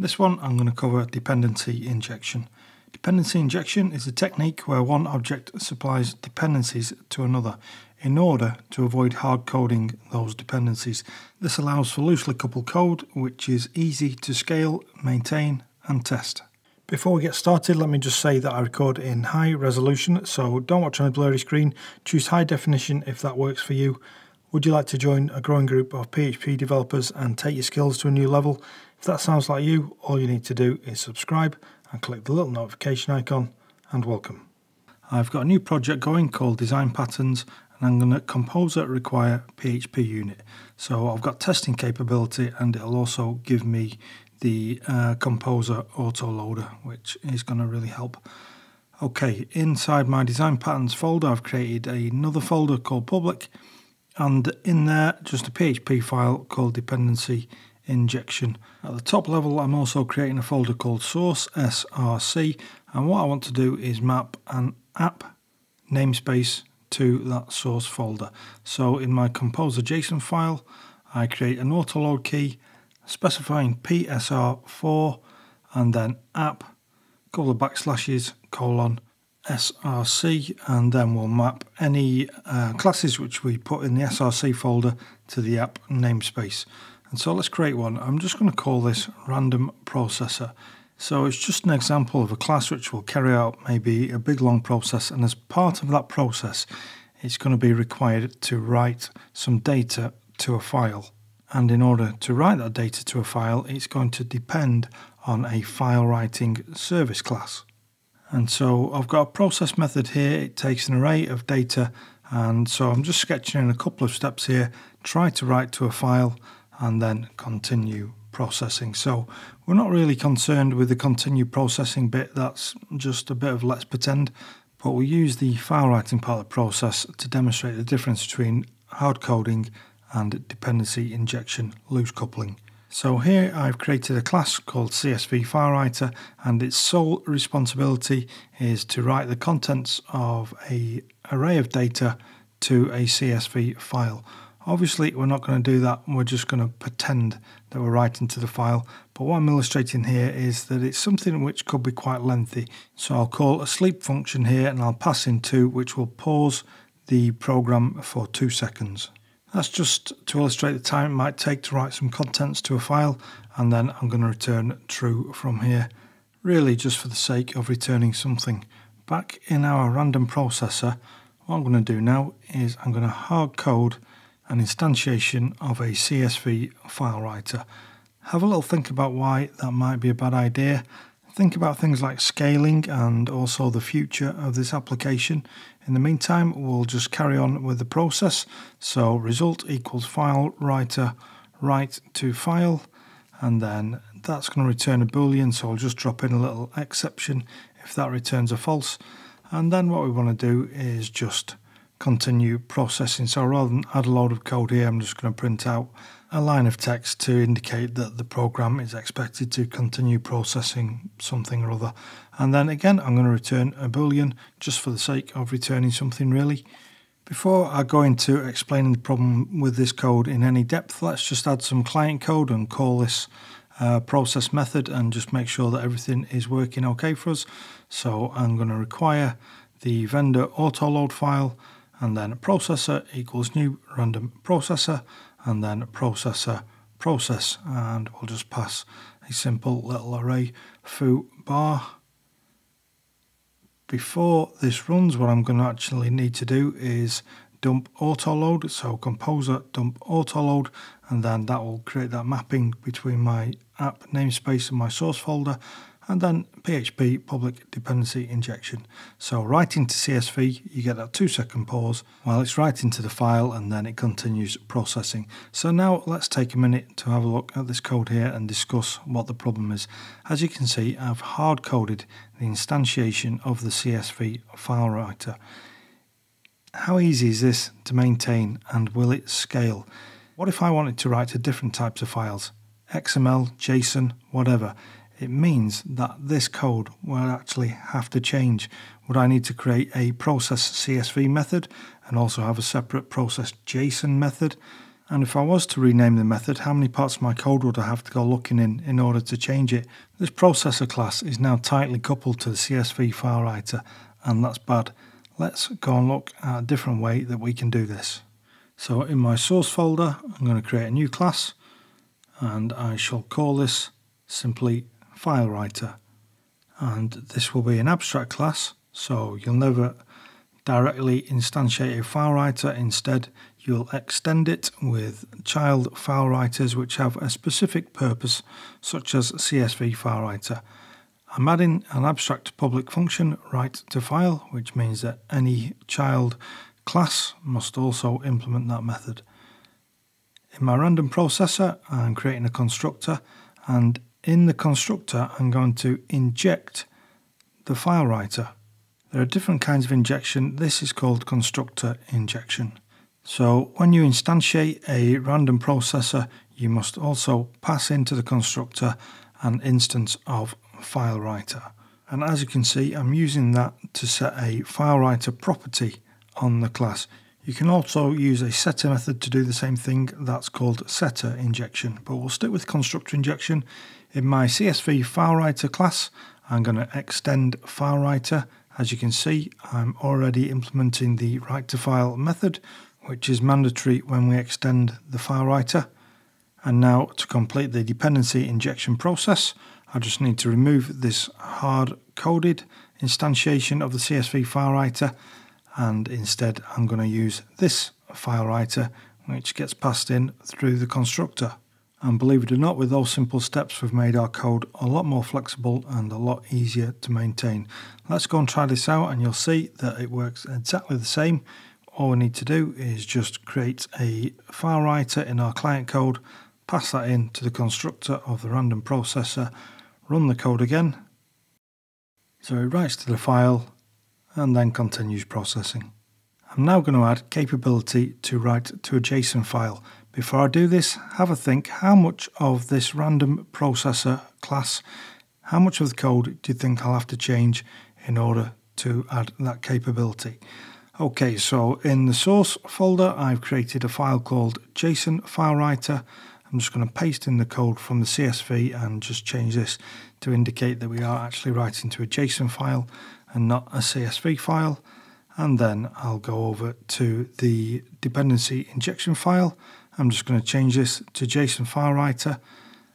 This one I'm going to cover dependency injection. Dependency injection is a technique where one object supplies dependencies to another in order to avoid hard coding those dependencies. This allows for loosely coupled code which is easy to scale, maintain and test. Before we get started, let me just say that I record in high resolution, so don't watch on a blurry screen. Choose high definition if that works for you. Would you like to join a growing group of PHP developers and take your skills to a new level? If that sounds like you, all you need to do is subscribe and click the little notification icon, and welcome. I've got a new project going called Design Patterns, and I'm going to Composer require PHP Unit. So I've got testing capability, and it'll also give me the Composer autoloader, which is going to really help. Okay, inside my Design Patterns folder, I've created another folder called Public, and in there, just a PHP file called Dependency Injection. At the top level, I'm also creating a folder called Source, SRC, and what I want to do is map an app namespace to that source folder. So in my Composer JSON file, I create an autoload key, specifying PSR4, and then app, a couple of backslashes, colon, SRC, and then we'll map any classes which we put in the SRC folder to the app namespace. And so let's create one. I'm just going to call this Random Processor. So it's just an example of a class which will carry out maybe a big long process, and as part of that process it's going to be required to write some data to a file. And in order to write that data to a file, it's going to depend on a file writing service class. And so I've got a process method here. It takes an array of data, and so I'm just sketching in a couple of steps here, try to write to a file and then continue processing. So we're not really concerned with the continue processing bit, that's just a bit of let's pretend, but we'll use the file writing part of the process to demonstrate the difference between hard coding and dependency injection loose coupling. So here I've created a class called CSV FileWriter, and its sole responsibility is to write the contents of an array of data to a CSV file. Obviously we're not going to do that, we're just going to pretend that we're writing to the file, but what I'm illustrating here is that it's something which could be quite lengthy. So I'll call a sleep function here, and I'll pass in 2, which will pause the program for 2 seconds. That's just to illustrate the time it might take to write some contents to a file, and then I'm going to return true from here, really just for the sake of returning something. Back in our random processor, what I'm going to do now is I'm going to hard code an instantiation of a CSV file writer. Have a little think about why that might be a bad idea. Think about things like scaling and also the future of this application. In the meantime, we'll just carry on with the process. So result equals file writer, write to file, and then that's going to return a boolean, so I'll just drop in a little exception if that returns a false. And then what we want to do is just continue processing. So rather than add a load of code here, I'm just going to print out a line of text to indicate that the program is expected to continue processing something or other. And then again, I'm going to return a boolean just for the sake of returning something really. Before I go into explaining the problem with this code in any depth, let's just add some client code and call this process method and just make sure that everything is working okay for us. So I'm going to require the vendor autoload file, and then processor equals new random processor, and then processor process, and we'll just pass a simple little array foo bar. Before this runs, what I'm going to actually need to do is dump autoload, so composer dump autoload, and then that will create that mapping between my app namespace and my source folder, and then PHP public dependency injection. So writing to CSV, you get that 2-second pause while it's writing to the file, and then it continues processing. So now let's take a minute to have a look at this code here and discuss what the problem is. As you can see, I've hard coded the instantiation of the CSV file writer. How easy is this to maintain, and will it scale? What if I wanted to write to different types of files? XML, JSON, whatever. It means that this code will actually have to change. Would I need to create a process CSV method and also have a separate process JSON method? And if I was to rename the method, how many parts of my code would I have to go looking in order to change it? This processor class is now tightly coupled to the CSV FileWriter, and that's bad. Let's go and look at a different way that we can do this. So in my source folder, I'm going to create a new class, and I shall call this simply FileWriter. And this will be an abstract class, so you'll never directly instantiate a FileWriter. Instead, you'll extend it with child FileWriters which have a specific purpose, such as CSV FileWriter. I'm adding an abstract public function, write to file, which means that any child class must also implement that method. In my random processor, I'm creating a constructor, and in the constructor, I'm going to inject the FileWriter. There are different kinds of injection. This is called constructor injection. So when you instantiate a random processor, you must also pass into the constructor an instance of FileWriter. And as you can see, I'm using that to set a FileWriter property on the class. You can also use a setter method to do the same thing. That's called setter injection, but we'll stick with constructor injection. In my CSV FileWriter class, I'm going to extend FileWriter. As you can see, I'm already implementing the write to file method, which is mandatory when we extend the FileWriter. And now to complete the dependency injection process, I just need to remove this hard-coded instantiation of the CSV FileWriter, and instead I'm going to use this FileWriter, which gets passed in through the constructor. And believe it or not, with those simple steps, we've made our code a lot more flexible and a lot easier to maintain. Let's go and try this out, and you'll see that it works exactly the same. All we need to do is just create a FileWriter in our client code, pass that in to the constructor of the random processor, run the code again. So it writes to the file and then continues processing. I'm now going to add capability to write to a JSON file. Before I do this, have a think, how much of this random processor class, how much of the code do you think I'll have to change in order to add that capability? Okay, so in the source folder, I've created a file called JSON FileWriter. I'm just going to paste in the code from the CSV and just change this to indicate that we are actually writing to a JSON file and not a CSV file. And then I'll go over to the dependency injection file. I'm just going to change this to JSON FileWriter.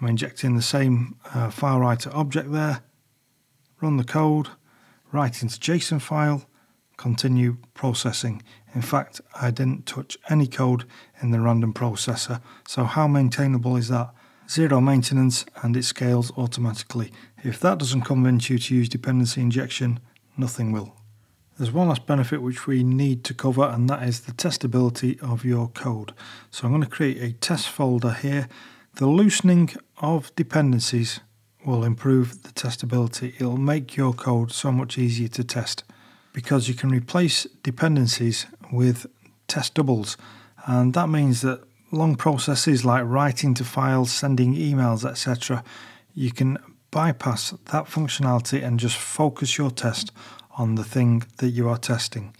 I'm injecting the same FileWriter object there. Run the code, write into JSON file, continue processing. In fact, I didn't touch any code in the random processor. So how maintainable is that? Zero maintenance, and it scales automatically. If that doesn't convince you to use dependency injection, nothing will. There's one last benefit which we need to cover, and that is the testability of your code. So I'm going to create a test folder here. The loosening of dependencies will improve the testability. It'll make your code so much easier to test because you can replace dependencies with test doubles. And that means that long processes like writing to files, sending emails, etc., you can bypass that functionality and just focus your test on the thing that you are testing.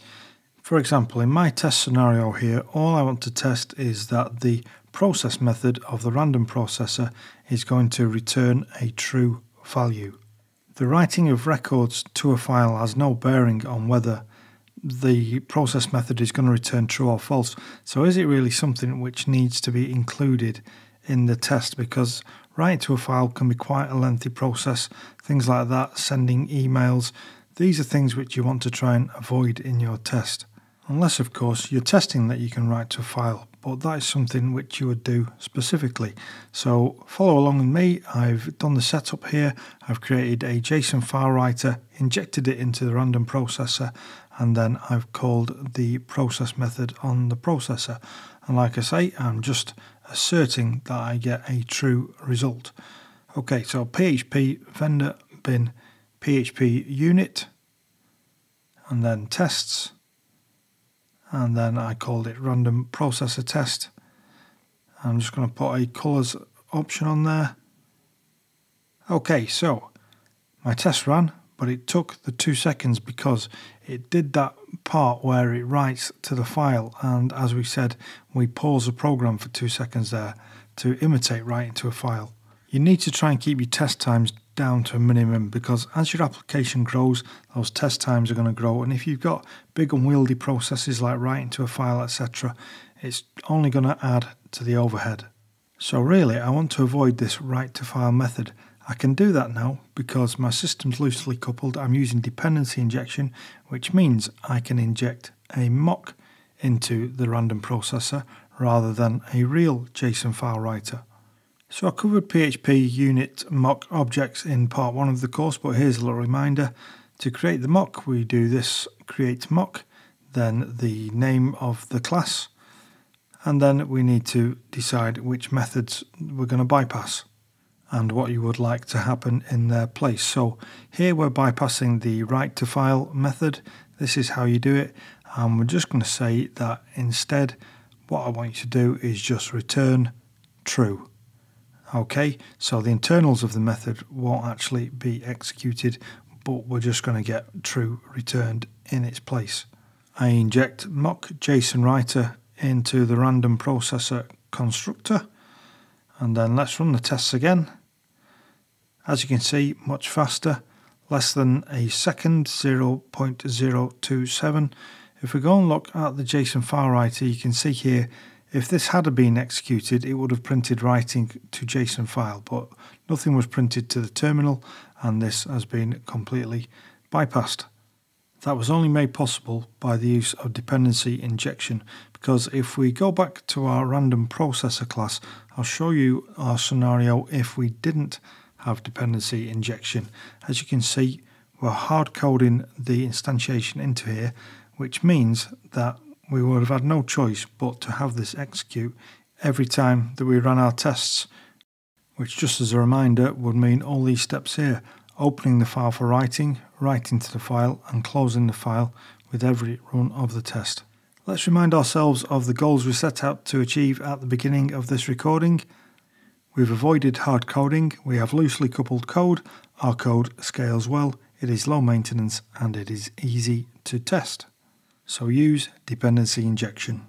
For example, in my test scenario here, all I want to test is that the process method of the random processor is going to return a true value. The writing of records to a file has no bearing on whether the process method is going to return true or false. So is it really something which needs to be included in the test? Because writing to a file can be quite a lengthy process, things like that, sending emails. These are things which you want to try and avoid in your test. Unless, of course, you're testing that you can write to a file, but that is something which you would do specifically. So follow along with me. I've done the setup here. I've created a JSON FileWriter, injected it into the random processor, and then I've called the process method on the processor. And like I say, I'm just asserting that I get a true result. Okay, so PHP vendor bin PHP Unit, and then tests, and then I called it random processor test. I'm just going to put a colors option on there. Okay, so my test ran, but it took the 2 seconds because it did that part where it writes to the file, and as we said, we pause the program for 2 seconds there to imitate writing to a file. You need to try and keep your test times down to a minimum, because as your application grows, those test times are going to grow, and if you've got big unwieldy processes like writing to a file, etc., it's only going to add to the overhead. So really, I want to avoid this write to file method. I can do that now because my system's loosely coupled. I'm using dependency injection, which means I can inject a mock into the random processor rather than a real JSON file writer. So I covered PHP unit mock objects in part 1 of the course, but here's a little reminder. To create the mock, we do this create mock, then the name of the class, and then we need to decide which methods we're going to bypass and what you would like to happen in their place. So here we're bypassing the write to file method. This is how you do it, and we're just going to say that instead what I want you to do is just return true. Okay, so the internals of the method won't actually be executed, but we're just going to get true returned in its place. I inject mock JSON writer into the random processor constructor, and then let's run the tests again. As you can see, much faster, less than a second, 0.027. If we go and look at the JSON file writer, you can see here, if this had been executed, it would have printed writing to JSON file, but nothing was printed to the terminal, and this has been completely bypassed. That was only made possible by the use of dependency injection, because if we go back to our random processor class, I'll show you our scenario if we didn't have dependency injection. As you can see, we're hard coding the instantiation into here, which means that we would have had no choice but to have this execute every time that we ran our tests, which, just as a reminder, would mean all these steps here: opening the file for writing, writing to the file, and closing the file with every run of the test. Let's remind ourselves of the goals we set out to achieve at the beginning of this recording. We've avoided hard coding, we have loosely coupled code, our code scales well, it is low maintenance, and it is easy to test. So use dependency injection.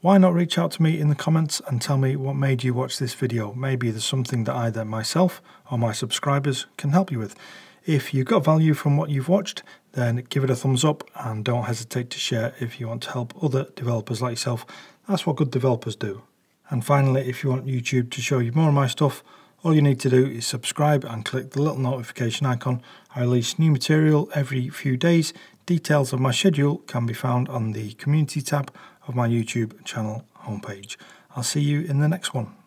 Why not reach out to me in the comments and tell me what made you watch this video? Maybe there's something that either myself or my subscribers can help you with. If you got value from what you've watched, then give it a thumbs up, and don't hesitate to share if you want to help other developers like yourself. That's what good developers do. And finally, if you want YouTube to show you more of my stuff, all you need to do is subscribe and click the little notification icon. I release new material every few days. Details of my schedule can be found on the community tab of my YouTube channel homepage. I'll see you in the next one.